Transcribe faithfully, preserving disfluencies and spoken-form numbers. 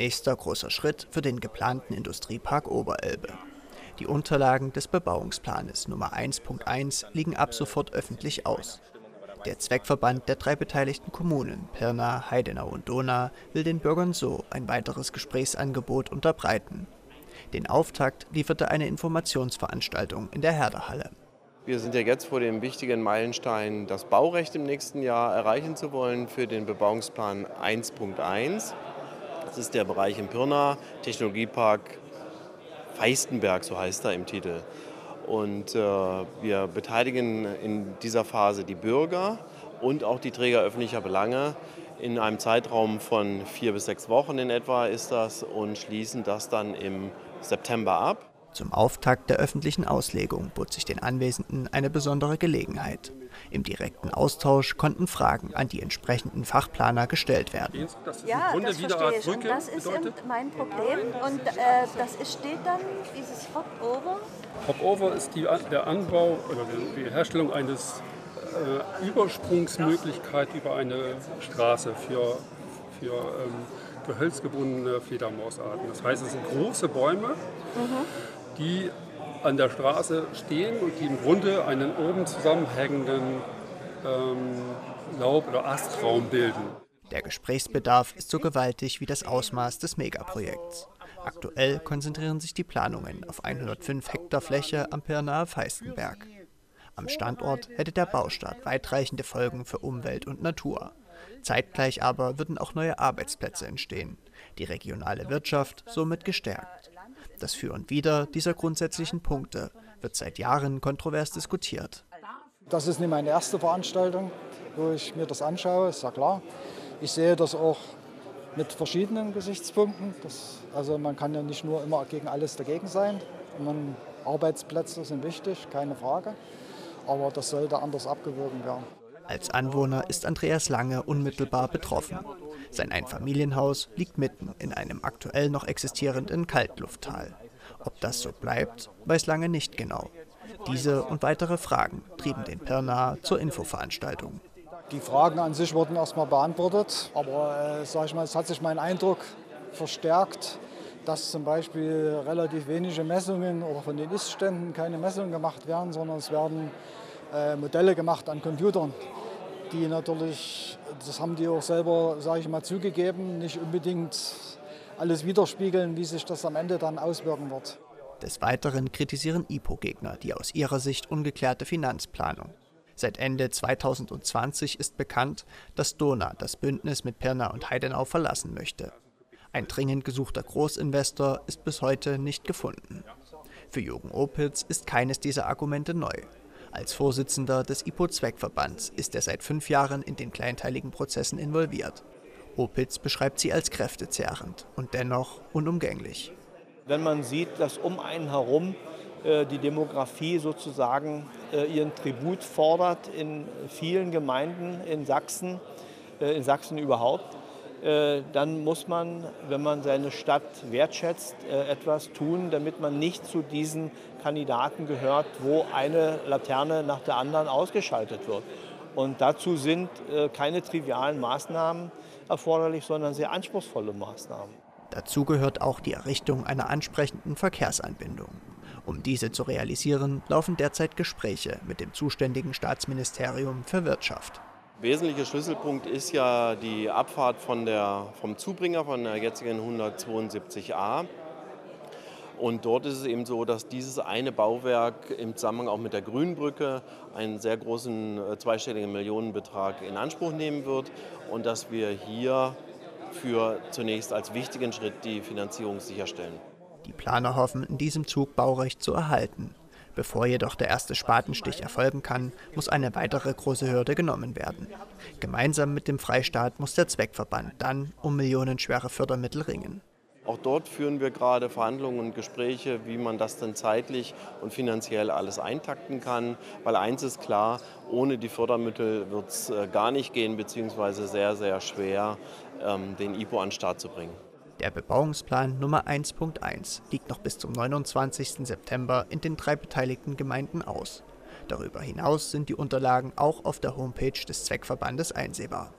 nächster großer Schritt für den geplanten Industriepark Oberelbe. Die Unterlagen des Bebauungsplanes Nummer eins Punkt eins liegen ab sofort öffentlich aus. Der Zweckverband der drei beteiligten Kommunen Pirna, Heidenau und Dohna will den Bürgern so ein weiteres Gesprächsangebot unterbreiten. Den Auftakt lieferte eine Informationsveranstaltung in der Herderhalle. Wir sind ja jetzt vor dem wichtigen Meilenstein, das Baurecht im nächsten Jahr erreichen zu wollen für den Bebauungsplan eins Punkt eins. Das ist der Bereich in Pirna, Technologiepark Feistenberg, so heißt er im Titel. Und äh, wir beteiligen in dieser Phase die Bürger und auch die Träger öffentlicher Belange. In einem Zeitraum von vier bis sechs Wochen in etwa ist das und schließen das dann im September ab. Zum Auftakt der öffentlichen Auslegung bot sich den Anwesenden eine besondere Gelegenheit. Im direkten Austausch konnten Fragen an die entsprechenden Fachplaner gestellt werden. Ja, das verstehe ich. Und das ist mein Problem. Und äh, das steht dann, dieses Hop-over. Hop-over ist die, der Anbau oder die Herstellung eines äh, Übersprungsmöglichkeit über eine Straße für, für ähm, gehölzgebundene Fledermausarten. Das heißt, es sind große Bäume, mhm, die an der Straße stehen und die im Grunde einen oben zusammenhängenden ähm, Laub- oder Astraum bilden. Der Gesprächsbedarf ist so gewaltig wie das Ausmaß des Megaprojekts. Aktuell konzentrieren sich die Planungen auf hundertfünf Hektar Fläche am Pirnaer Feistenberg. Am Standort hätte der Baustart weitreichende Folgen für Umwelt und Natur. Zeitgleich aber würden auch neue Arbeitsplätze entstehen, die regionale Wirtschaft somit gestärkt. Das Für und Wider dieser grundsätzlichen Punkte wird seit Jahren kontrovers diskutiert. Das ist nicht meine erste Veranstaltung, wo ich mir das anschaue, ist ja klar. Ich sehe das auch mit verschiedenen Gesichtspunkten. Das, also man kann ja nicht nur immer gegen alles dagegen sein. Man, Arbeitsplätze sind wichtig, keine Frage. Aber das sollte anders abgewogen werden. Als Anwohner ist Andreas Lange unmittelbar betroffen. Sein Einfamilienhaus liegt mitten in einem aktuell noch existierenden Kaltlufttal. Ob das so bleibt, weiß Lange nicht genau. Diese und weitere Fragen trieben den Pirna zur Infoveranstaltung. Die Fragen an sich wurden erstmal beantwortet, aber äh, sag ich mal, es hat sich mein Eindruck verstärkt, dass zum Beispiel relativ wenige Messungen oder von den Istständen keine Messungen gemacht werden, sondern es werden äh, Modelle gemacht an Computern, die natürlich, das haben die auch selber, sage ich mal, zugegeben, nicht unbedingt alles widerspiegeln, wie sich das am Ende dann auswirken wird. Des Weiteren kritisieren I P O-Gegner die aus ihrer Sicht ungeklärte Finanzplanung. Seit Ende zweitausendzwanzig ist bekannt, dass Dohna das Bündnis mit Pirna und Heidenau verlassen möchte. Ein dringend gesuchter Großinvestor ist bis heute nicht gefunden. Für Jürgen Opitz ist keines dieser Argumente neu. Als Vorsitzender des I P O-Zweckverbands ist er seit fünf Jahren in den kleinteiligen Prozessen involviert. Opitz beschreibt sie als kräftezehrend und dennoch unumgänglich. Wenn man sieht, dass um einen herum äh, die Demografie sozusagen äh, ihren Tribut fordert in vielen Gemeinden in Sachsen, äh, in Sachsen überhaupt, äh, dann muss man, wenn man seine Stadt wertschätzt, äh, etwas tun, damit man nicht zu diesen Kandidaten gehört, wo eine Laterne nach der anderen ausgeschaltet wird. Und dazu sind äh, keine trivialen Maßnahmen erforderlich, sondern sehr anspruchsvolle Maßnahmen. Dazu gehört auch die Errichtung einer ansprechenden Verkehrsanbindung. Um diese zu realisieren, laufen derzeit Gespräche mit dem zuständigen Staatsministerium für Wirtschaft. Wesentlicher Schlüsselpunkt ist ja die Abfahrt von der, vom Zubringer von der jetzigen hundertzweiundsiebzig a. Und dort ist es eben so, dass dieses eine Bauwerk im Zusammenhang auch mit der Grünbrücke einen sehr großen zweistelligen Millionenbetrag in Anspruch nehmen wird und dass wir hier für zunächst als wichtigen Schritt die Finanzierung sicherstellen. Die Planer hoffen, in diesem Zug Baurecht zu erhalten. Bevor jedoch der erste Spatenstich erfolgen kann, muss eine weitere große Hürde genommen werden. Gemeinsam mit dem Freistaat muss der Zweckverband dann um millionenschwere Fördermittel ringen. Auch dort führen wir gerade Verhandlungen und Gespräche, wie man das denn zeitlich und finanziell alles eintakten kann. Weil eins ist klar, ohne die Fördermittel wird es gar nicht gehen, beziehungsweise sehr, sehr schwer, den I P O an den Start zu bringen. Der Bebauungsplan Nummer eins Punkt eins liegt noch bis zum neunundzwanzigsten September in den drei beteiligten Gemeinden aus. Darüber hinaus sind die Unterlagen auch auf der Homepage des Zweckverbandes einsehbar.